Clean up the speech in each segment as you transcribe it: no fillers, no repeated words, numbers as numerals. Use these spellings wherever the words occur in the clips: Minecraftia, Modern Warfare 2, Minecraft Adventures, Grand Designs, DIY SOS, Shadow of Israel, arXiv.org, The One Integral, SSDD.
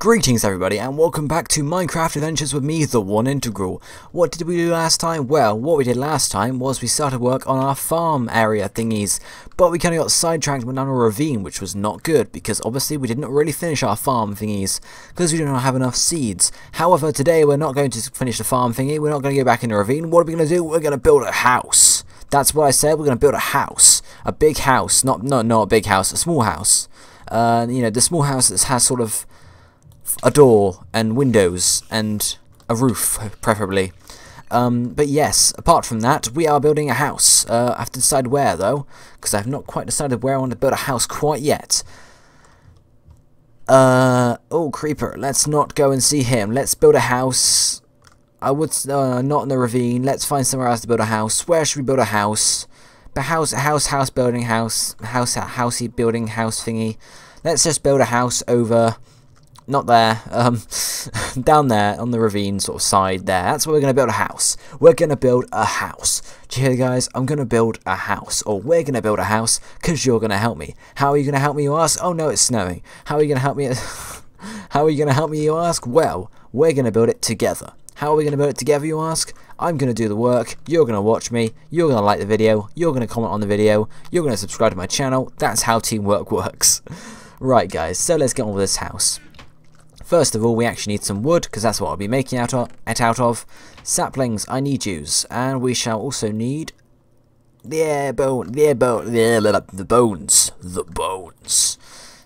Greetings everybody and welcome back to Minecraft Adventures with me, The One Integral. What did we do last time? Well, what we did last time was we started work on our farm area thingies, but we kind of got sidetracked down a ravine, which was not good because obviously we didn't really finish our farm thingies because we did not have enough seeds. However, today we're not going to finish the farm thingy, we're not going to go back in the ravine. What are we going to do? We're going to build a house. That's what I said, we're going to build a house. A big house, not a big house, a small house. You know, the small house that has sort of a door and windows and a roof, preferably. But yes, apart from that, we are building a house. I have to decide where though, because I've not quite decided where I want to build a house quite yet. Oh, creeper! Let's not go and see him. Let's build a house. I would not in the ravine. Let's find somewhere else to build a house. Where should we build a house? But house thingy. Let's just build a house over. Not there, down there on the ravine sort of side there. That's where we're going to build a house. We're going to build a house. Do you hear, guys? I'm going to build a house. Or we're going to build a house because you're going to help me. How are you going to help me, you ask? Oh, no, it's snowing. How are you going to help me? How are you going to help me, you ask? Well, we're going to build it together. How are we going to build it together, you ask? I'm going to do the work. You're going to watch me. You're going to like the video. You're going to comment on the video. You're going to subscribe to my channel. That's how teamwork works. Right, guys. So let's get on with this house. First of all, we actually need some wood, because that's what I'll be making out of. Saplings, I need yous. And we shall also need the bones.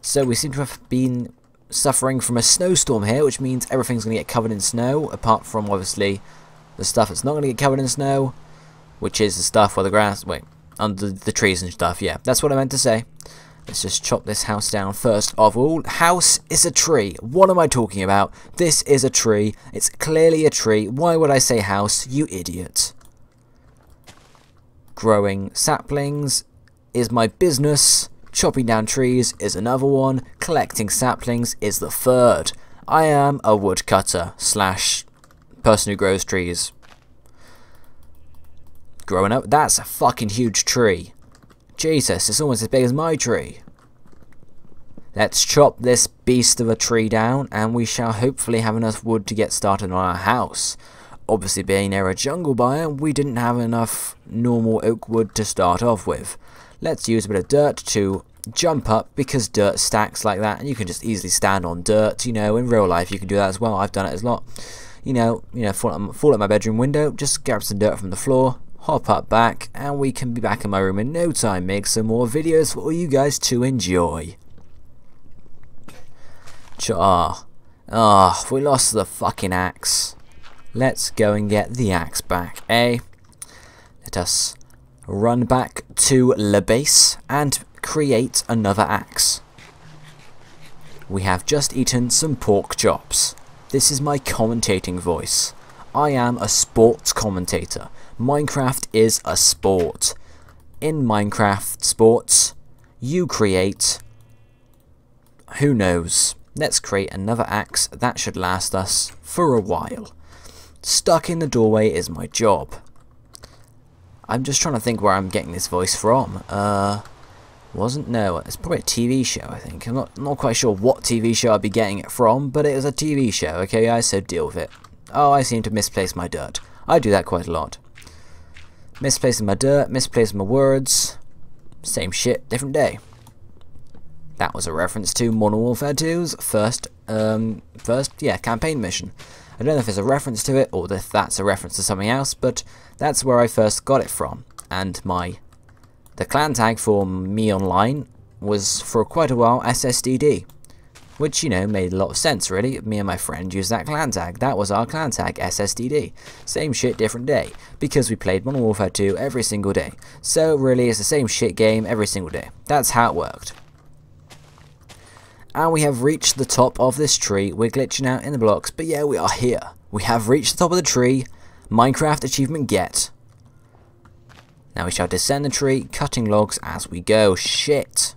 So we seem to have been suffering from a snowstorm here, which means everything's going to get covered in snow, apart from, obviously, the stuff that's not going to get covered in snow, which is the stuff where the grass, under the trees and stuff, yeah. That's what I meant to say. Let's just chop this house down first of all. House is a tree. What am I talking about? This is a tree. It's clearly a tree. Why would I say house, you idiot? Growing saplings is my business. Chopping down trees is another one. Collecting saplings is the third. I am a woodcutter / person who grows trees. Growing up, that's a fucking huge tree. Jesus, it's almost as big as my tree. Let's chop this beast of a tree down, and we shall hopefully have enough wood to get started on our house. Obviously, being near a jungle biome, we didn't have enough normal oak wood to start off with. Let's use a bit of dirt to jump up, because dirt stacks like that, and you can just easily stand on dirt. You know, in real life, you can do that as well. I've done it a lot. You know, fall at my bedroom window, just grab some dirt from the floor. Hop up back, and we can be back in my room in no time, make some more videos for all you guys to enjoy. We lost the fucking axe. Let's go and get the axe back, eh? Let us run back to the base and create another axe. We have just eaten some pork chops. This is my commentating voice. I am a sports commentator. Minecraft is a sport. In Minecraft sports, you create... Who knows? Let's create another axe that should last us for a while. Stuck in the doorway is my job. I'm just trying to think where I'm getting this voice from. It's probably a TV show, I think. I'm not quite sure what TV show I'd be getting it from, but it was a TV show, okay guys, so deal with it. Oh, I seem to misplace my dirt. I do that quite a lot. Misplacing my dirt, misplacing my words. Same shit, different day. That was a reference to Modern Warfare 2's first campaign mission. I don't know if it's a reference to it or if that's a reference to something else, but that's where I first got it from. And the clan tag for me online was for quite a while SSDD. Which, you know, made a lot of sense, really. Me and my friend used that clan tag. That was our clan tag, SSDD. Same shit, different day. Because we played Modern Warfare 2 every single day. So, really, it's the same shit game every single day. That's how it worked. And we have reached the top of this tree. We're glitching out in the blocks, but yeah, we are here. We have reached the top of the tree. Minecraft achievement get. Now we shall descend the tree, cutting logs as we go. Shit.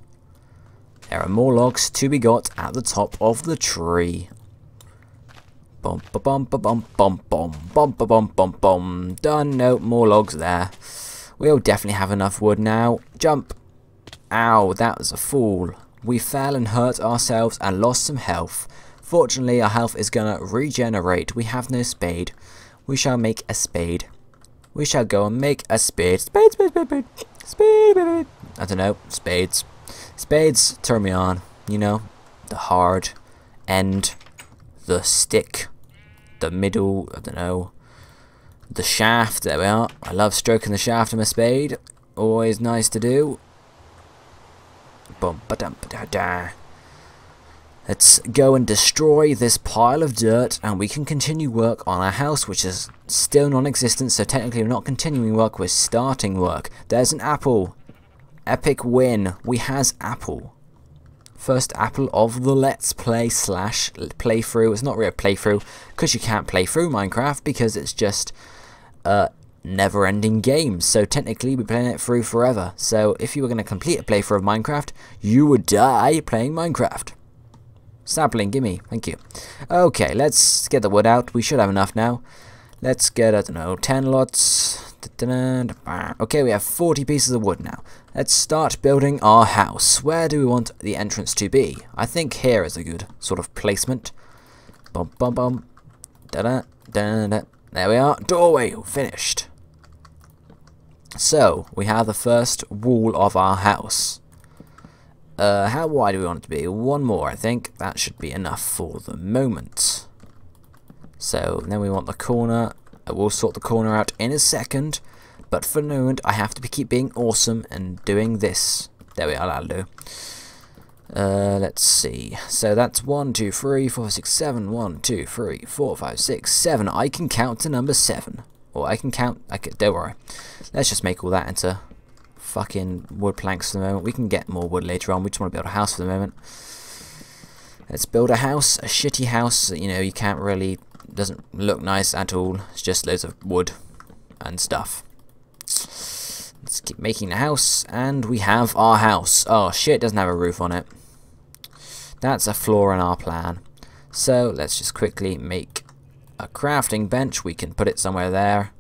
There are more logs to be got at the top of the tree. Bum ba bum ba bum bum bum bum ba bum bum bum. Done. No more logs there. We'll definitely have enough wood now. Jump. Ow, that was a fool. We fell and hurt ourselves and lost some health. Fortunately, our health is gonna regenerate. We have no spade. We shall make a spade. We shall go and make a spade. Spade, spade, spade, spade. Spade, spade. I don't know. Spades. Spades turn me on. You know, the hard end, the stick, the middle, I don't know, the shaft. There we are. I love stroking the shaft of my spade. Always nice to do. Boom, ba-dum, ba-da-da. Let's go and destroy this pile of dirt, and we can continue work on our house, which is still non-existent, so technically we're not continuing work, we're starting work. There's an apple. Epic win. We has apple. First apple of the Let's Play slash playthrough. It's not really a playthrough, because you can't play through Minecraft, because it's just a never-ending game. So technically we're playing it through forever. So if you were going to complete a playthrough of Minecraft, you would die playing Minecraft. Sapling, gimme. Thank you. Okay, let's get the wood out. We should have enough now. Let's get, I don't know, 10 lots. Okay, we have 40 pieces of wood now. Let's start building our house. Where do we want the entrance to be? I think here is a good sort of placement. Bum, bum, bum. Da-da, da-da. There we are. Doorway finished. So, we have the first wall of our house. How wide do we want it to be? One more, I think. That should be enough for the moment. So, then we want the corner. We'll sort the corner out in a second. But for the moment, I have to keep being awesome and doing this. There we are, that'll do. Let's see. So, that's 1, 2, 3, 4, 6, 7. 1, 2, 3, 4, 5, 6, 7. I can count to number 7. Or I can count... don't worry. Let's just make all that into... fucking wood planks for the moment. We can get more wood later on. We just want to build a house for the moment. Let's build a house, a shitty house. You know, you can't really, doesn't look nice at all. It's just loads of wood and stuff. Let's keep making the house, and we have our house. Oh shit, doesn't have a roof on it. That's a flaw in our plan. So let's just quickly make a crafting bench. We can put it somewhere there.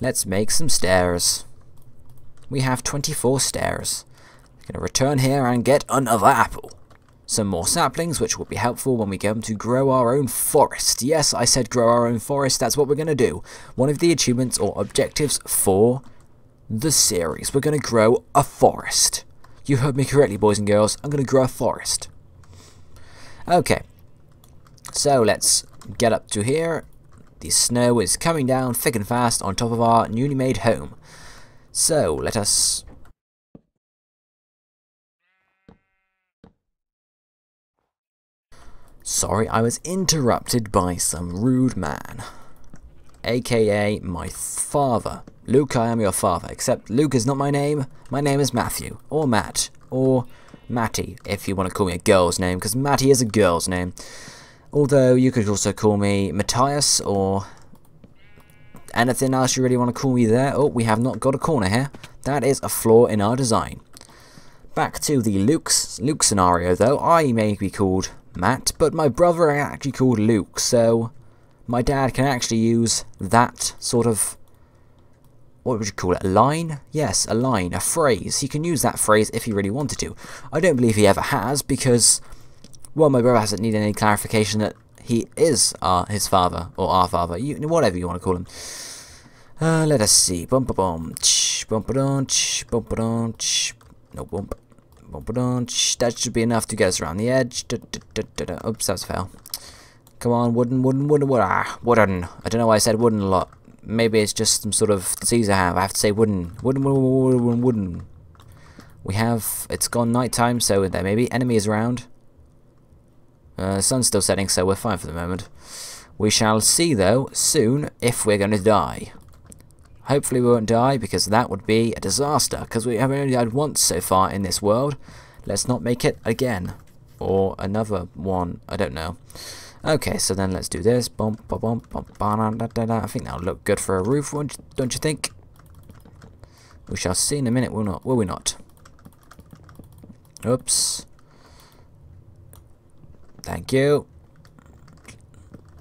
Let's make some stairs. We have 24 stairs. I'm going to return here and get another apple. Some more saplings, which will be helpful when we go to grow our own forest. Yes, I said grow our own forest. That's what we're going to do. One of the achievements or objectives for the series. We're going to grow a forest. You heard me correctly, boys and girls. I'm going to grow a forest. Okay. So let's get up to here. The snow is coming down thick and fast on top of our newly made home. So, let us... Sorry, I was interrupted by some rude man. AKA my father. Luke, I am your father. Except Luke is not my name. My name is Matthew. Or Matt. Or Matty, if you want to call me a girl's name. Because Matty is a girl's name. Although, you could also call me Matthias or... anything else you really want to call me there. Oh, we have not got a corner here. That is a flaw in our design. Back to the Luke scenario though. I may be called Matt, but my brother is actually called Luke, so my dad can actually use that sort of, what would you call it, a line? Yes, a line, a phrase. He can use that phrase if he really wanted to. I don't believe he ever has because, well, my brother hasn't needed any clarification that he is his father, or our father, whatever you want to call him. Let us see. Bump a bunch, bump a bunch, bump a bunch. No bump, bump a bunch. That should be enough to get us around the edge. Da, da, da, da, da. Oops, that's a fail. Come on, wooden, wooden, wooden, wooden. Ah, wooden. I don't know why I said wooden a lot. Maybe it's just some sort of disease I have. I have to say wooden, wooden, wooden, wooden, wooden, wooden. We have. It's gone night time, so there may be enemies around. The sun's still setting, so we're fine for the moment. We shall see, though, soon, if we're going to die. Hopefully we won't die, because that would be a disaster, because we have only died once so far in this world. Let's not make it again. Or another one, I don't know. Okay, so then let's do this. Bom, bom, bom, bom, bom, da, da, da. I think that'll look good for a roof, don't you think? We shall see in a minute, will we not? Oops. Thank you.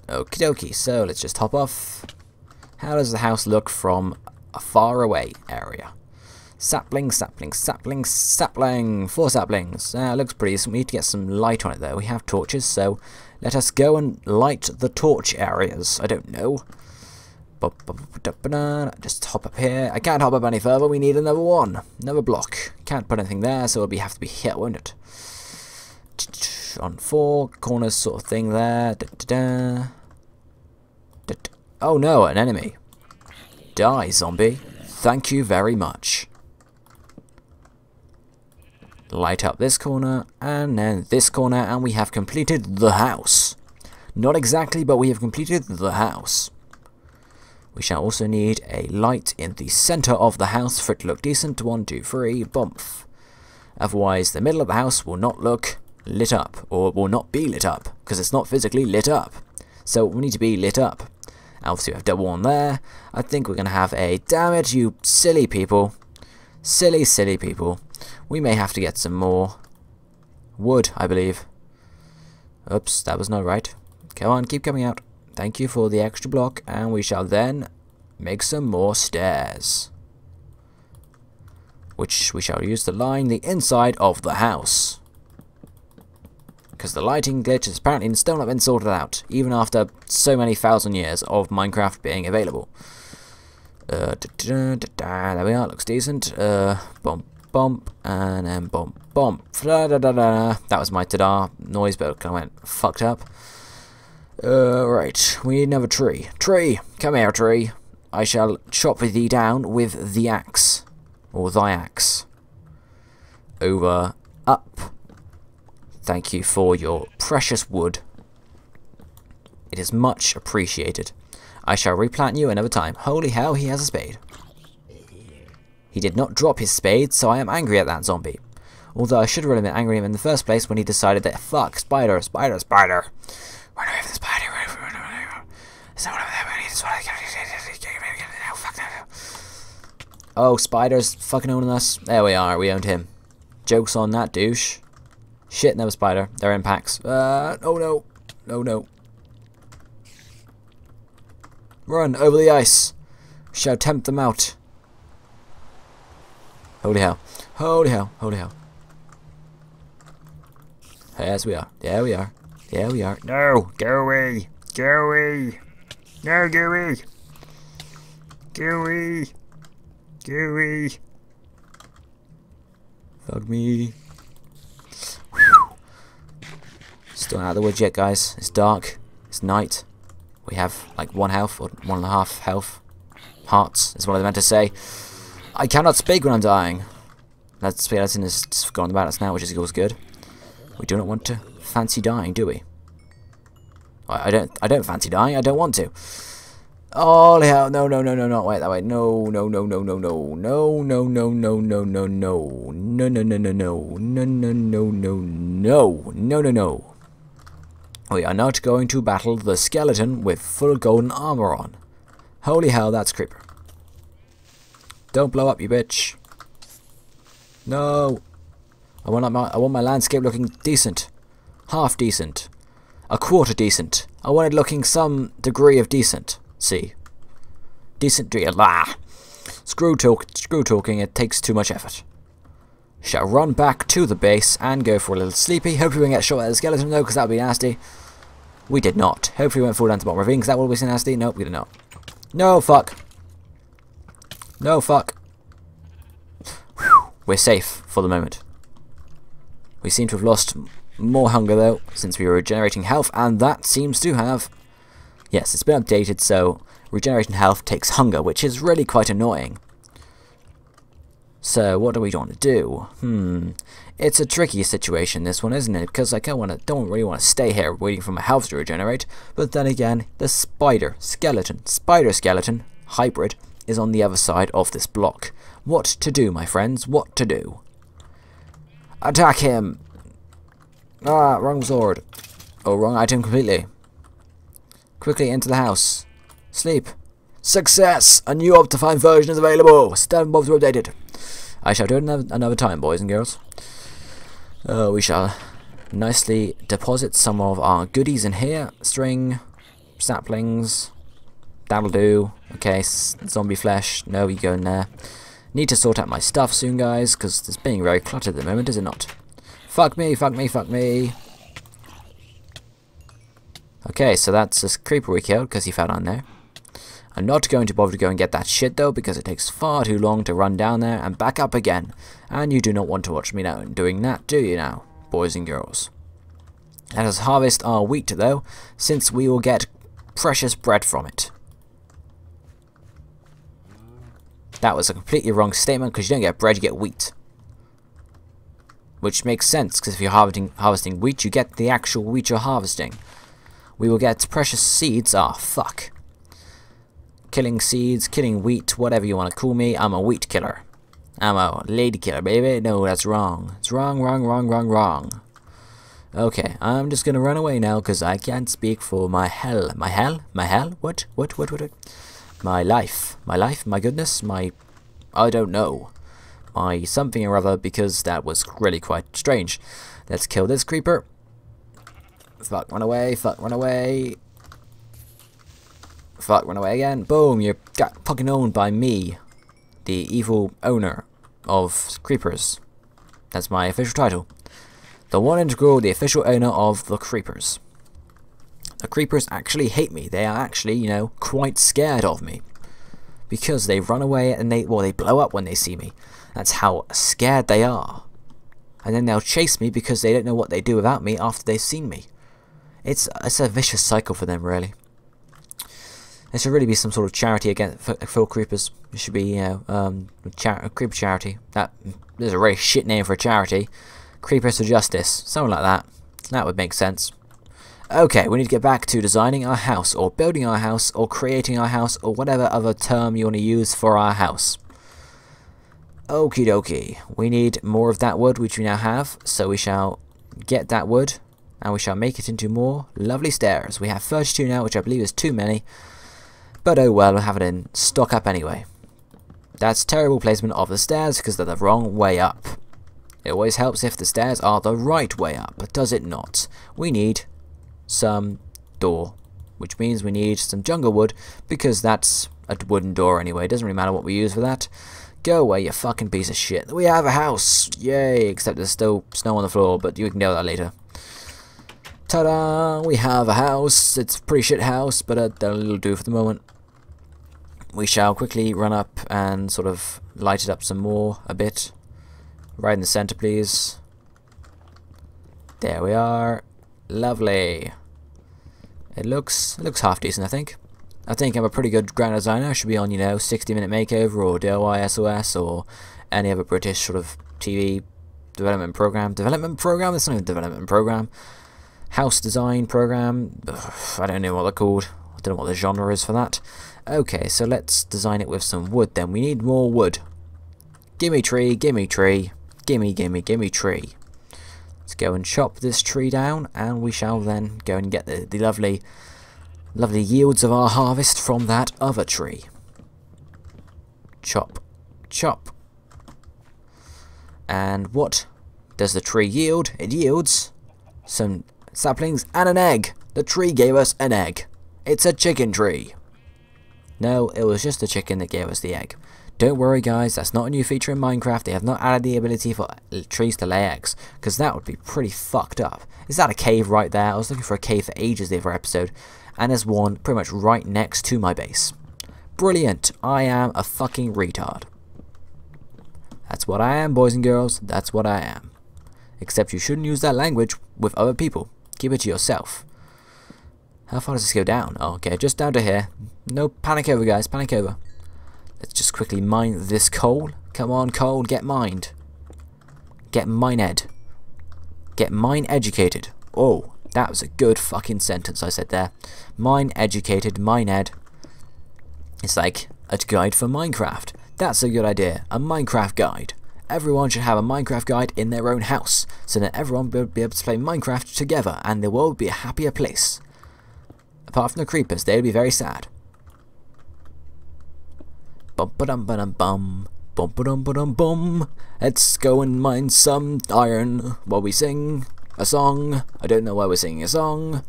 Okie dokie, so let's just hop off. How does the house look from a far away area? Sapling, sapling, sapling, sapling. 4 saplings. Looks pretty decent. We need to get some light on it though. We have torches, so let us go and light the torch areas. I don't know. Just hop up here. I can't hop up any further. We need another one. Another block. Can't put anything there, so it'll have to be here, won't it? On 4 corners sort of thing there. Oh no, an enemy. Die, zombie. Thank you very much. Light up this corner, and then this corner, and we have completed the house. Not exactly, but we have completed the house. We shall also need a light in the centre of the house for it to look decent. 1, 2, 3, bump. Otherwise, the middle of the house will not look lit up, or will not be lit up, because it's not physically lit up. So we need to be lit up. Obviously, we have double one there. I think we're going to have a... Damn it, you silly people. Silly, silly people. We may have to get some more wood, I believe. Oops, that was not right. Come on, keep coming out. Thank you for the extra block, and we shall then make some more stairs. Which we shall use to line the inside of the house. Because the lighting glitch has apparently still not been sorted out, even after so many thousand years of Minecraft being available. There we are, looks decent. Bump, bump, and then bump, bump. That was my ta-da noise, but it kind of went fucked up. Right, we need another tree. Tree, come here, tree. I shall chop thee down with the axe. Or thy axe. Over, up. Thank you for your precious wood. It is much appreciated. I shall replant you another time. Holy hell, he has a spade. He did not drop his spade, so I am angry at that zombie. Although I should have really been angry at him in the first place when he decided that, fuck, spider, spider, spider. Run away from the spider, run away from the... Oh, spider's fucking owning us. There we are, we owned him. Joke's on that douche. Shit, another spider. They're in packs. Oh no. No, no. Run over the ice. Shall tempt them out. Holy hell. Holy hell. Holy hell. Yes, we are. There we are. There we are. No! Go away! Go away! No, go away! Go away! Go away! Fuck me. Still out of the woods yet, guys. It's dark. It's night. We have like 1 health or 1.5 health. Hearts is what I meant to say. I cannot speak when I'm dying. That's in this forgotten about us now, which is always good. We do not want to fancy dying, do we? I don't fancy dying. I don't want to. Oh hell! No! No! No! No! Not wait that way. No! No! No! No! No! No! No! No! No! No! No! No! No! No! No! No! No! No! No! No! No! No! No! No! No! No! We are not going to battle the skeleton with full golden armor on. Holy hell, that's creeper. Don't blow up, you bitch. No. I want my landscape looking decent. Half decent. A quarter decent. I want it looking some degree of decent. See. Decent degree. Ah. Screw talking, it takes too much effort. Shall run back to the base and go for a little sleepy. Hopefully we can get shot at the skeleton though, because that would be nasty. We did not. Hopefully we won't fall down to bottom ravine, because that would be nasty. Nope, we did not. No, fuck. No, fuck. Whew. We're safe for the moment. We seem to have lost more hunger though, since we were regenerating health, and that seems to have... Yes, it's been updated, so regenerating health takes hunger, which is really quite annoying. So what do we want to do? It's a tricky situation, this one, isn't it? Because I don't really want to stay here waiting for my health to regenerate. But then again, the spider skeleton hybrid is on the other side of this block. What to do, my friends? What to do? Attack him! Ah, wrong sword. Oh, wrong item completely. Quickly into the house. Sleep. Success! A new optified version is available. Stand by to update it. I shall do it another time, boys and girls. We shall nicely deposit some of our goodies in here. String, saplings, that'll do. Okay, zombie flesh, no, you go in there. Need to sort out my stuff soon, guys, because it's being very cluttered at the moment, is it not? Fuck me, fuck me, fuck me. Okay, so that's this creeper we killed because he fell down there. I'm not going to bother to go and get that shit though, because it takes far too long to run down there and back up again. And you do not want to watch me now doing that, do you now, boys and girls? Let us harvest our wheat though, since we will get precious bread from it. That was a completely wrong statement, because you don't get bread, you get wheat. Which makes sense, because if you're harvesting wheat, you get the actual wheat you're harvesting. We will get precious seeds. Ah, fuck. Killing seeds, killing wheat, whatever you want to call me. I'm a wheat killer. I'm a lady killer, baby. No, that's wrong. It's wrong, wrong, wrong, wrong, wrong. Okay, I'm just going to run away now, because I can't speak for my hell. My hell? My hell? What? My life. My life? My goodness? My... I don't know. My something or other, because that was really quite strange. Let's kill this creeper. Fuck, run away. Fuck, run away. Fuck, run away again. Boom, you got fucking owned by me. The evil owner of creepers. That's my official title. The One Integral, the official owner of the creepers. The creepers actually hate me. They are actually, you know, quite scared of me. Because they run away and they, well, they blow up when they see me. That's how scared they are. And then they'll chase me because they don't know what they do without me after they've seen me. It's a vicious cycle for them, really. There should really be some sort of charity against for creepers. It should be, you know, creeper charity. That is a really shit name for a charity. Creepers for Justice, something like that. That would make sense. Okay, we need to get back to designing our house, or building our house, or creating our house, or whatever other term you want to use for our house. Okie dokie. We need more of that wood, which we now have, so we shall get that wood, and we shall make it into more lovely stairs. We have 32 now, which I believe is too many. But oh well, we'll have it in stock up anyway. That's terrible placement of the stairs, because they're the wrong way up. It always helps if the stairs are the right way up, but does it not? We need some door, which means we need some jungle wood, because that's a wooden door anyway. It doesn't really matter what we use for that. Go away, you fucking piece of shit. We have a house! Yay! Except there's still snow on the floor, but you can deal with that later. Ta-da! We have a house. It's a pretty shit house, but that'll do for the moment. We shall quickly run up and sort of light it up some more, a bit. Right in the center, please. There we are. Lovely. It looks half decent, I think. I think I'm a pretty good grand designer. I should be on, you know, 60-minute makeover or DIY SOS or any other British sort of TV development program. Development program? It's not even a development program. House design program. Ugh, I don't know what they're called. I don't know what the genre is for that. Okay, so let's design it with some wood then. We need more wood. Gimme tree, gimme tree. Gimme, gimme, gimme tree. Let's go and chop this tree down, and we shall then go and get the lovely, lovely yields of our harvest from that other tree. Chop, chop. And what does the tree yield? It yields some saplings and an egg. The tree gave us an egg. It's a chicken tree. No, it was just the chicken that gave us the egg. Don't worry guys, that's not a new feature in Minecraft. They have not added the ability for trees to lay eggs, because that would be pretty fucked up. Is that a cave right there? I was looking for a cave for ages the other episode, and there's one pretty much right next to my base. Brilliant, I am a fucking retard. That's what I am, boys and girls, that's what I am. Except you shouldn't use that language with other people. Keep it to yourself. How far does this go down? Oh, okay, just down to here. No, panic over guys, panic over. Let's just quickly mine this coal. Come on, coal, get mined. Get mined. Get mine educated. Oh, that was a good fucking sentence I said there. Mine educated, mined. It's like a guide for Minecraft. That's a good idea. A Minecraft guide. Everyone should have a Minecraft guide in their own house, so that everyone will be able to play Minecraft together, and the world would be a happier place. Apart from the creepers, they would be very sad. Bum ba dum ba dum bum, bum ba dum ba dum bum. Let's go and mine some iron while we sing a song. I don't know why we're singing a song.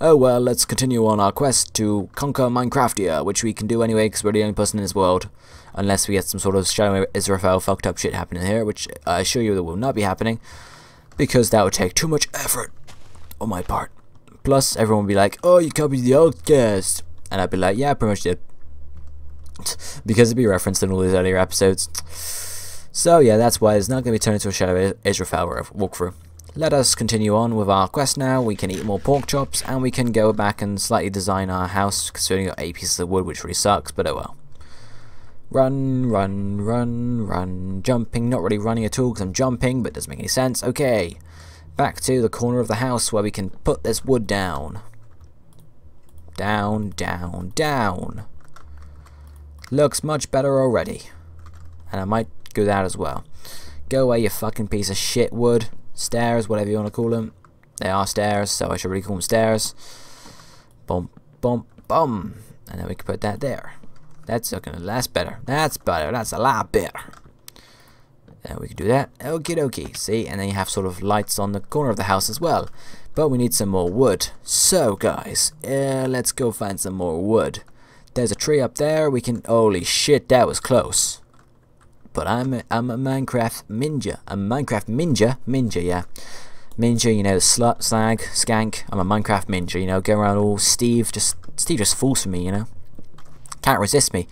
oh well, let's continue on our quest to conquer Minecraftia, which we can do anyway because we're the only person in this world. Unless we get some sort of Shadow of Israel fucked up shit happening here, which I assure you that will not be happening, because that would take too much effort on my part. Plus, everyone would be like, oh, you copied the old guest. And I'd be like, yeah, I pretty much did. Because it'd be referenced in all these earlier episodes. So yeah, that's why it's not going to be turned into a Shadow of Israel walkthrough. Let us continue on with our quest now. We can eat more pork chops, and we can go back and slightly design our house, considering we got 8 pieces of wood, which really sucks, but oh well. Run, run, run, run. Jumping, not really running at all because I'm jumping, but it doesn't make any sense. Okay, back to the corner of the house where we can put this wood down. Down, down, down. Looks much better already. And I might go that as well. Go away, you fucking piece of shit wood. Stairs, whatever you want to call them. They are stairs, so I should really call them stairs. Bum, bum, bum. And then we can put that there. That's better. That's better. That's a lot better. And we can do that. Okie dokie. See, and then you have sort of lights on the corner of the house as well. But we need some more wood. So, guys, let's go find some more wood. There's a tree up there. We can. Holy shit, that was close. But I'm a Minecraft ninja. A Minecraft ninja. Ninja, yeah. Ninja, you know, the slut, slag, skank. I'm a Minecraft ninja. You know, go around all Steve. Steve just falls for me. You know. Can't resist me,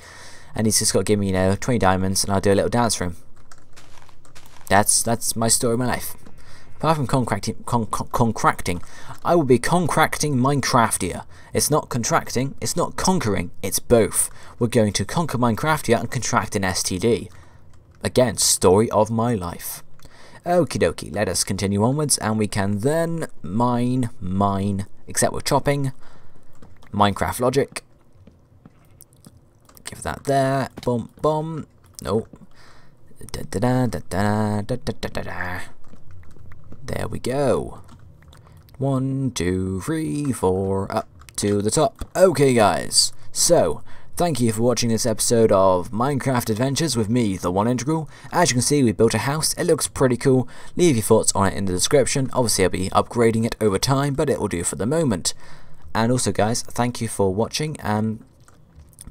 and he's just got to give me, you know, 20 diamonds, and I'll do a little dance for him. That's my story of my life. Apart from contracting, I will be contracting Minecraftia. It's not contracting, it's not conquering, it's both. We're going to conquer Minecraftia and contract an STD. Again, story of my life. Okie dokie, let us continue onwards, and we can then mine, except we're chopping. Minecraft logic. Give that there. Boom, boom. No. There we go. 1, 2, 3, 4. Up to the top. Okay, guys. So, thank you for watching this episode of Minecraft Adventures with me, The One Integral. As you can see, we built a house. It looks pretty cool. Leave your thoughts on it in the description. Obviously, I'll be upgrading it over time, but it will do for the moment. And also, guys, thank you for watching.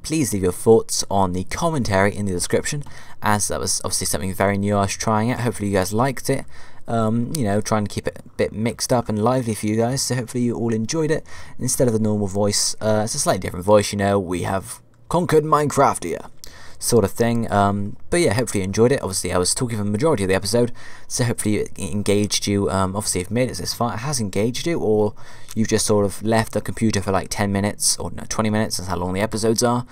Please leave your thoughts on the commentary in the description, as that was obviously something very new I was trying out. Hopefully you guys liked it. You know, trying to keep it a bit mixed up and lively for you guys, so hopefully you all enjoyed it. Instead of the normal voice, it's a slightly different voice, you know, we have conquered Minecraftia, sort of thing. But yeah, hopefully you enjoyed it. Obviously I was talking for the majority of the episode, so hopefully it engaged you. Obviously if you've made it this far, it has engaged you, or you've just sort of left the computer for like 10 minutes, or no, 20 minutes, that's how long the episodes are,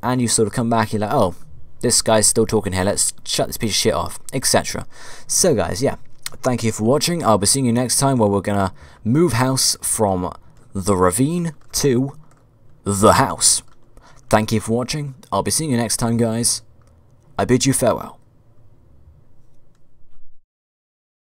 and you sort of come back, you're like, oh, this guy's still talking here, let's shut this piece of shit off, etc. So guys, yeah, thank you for watching. I'll be seeing you next time, where we're gonna move house from the ravine to the house. Thank you for watching. I'll be seeing you next time, guys. I bid you farewell.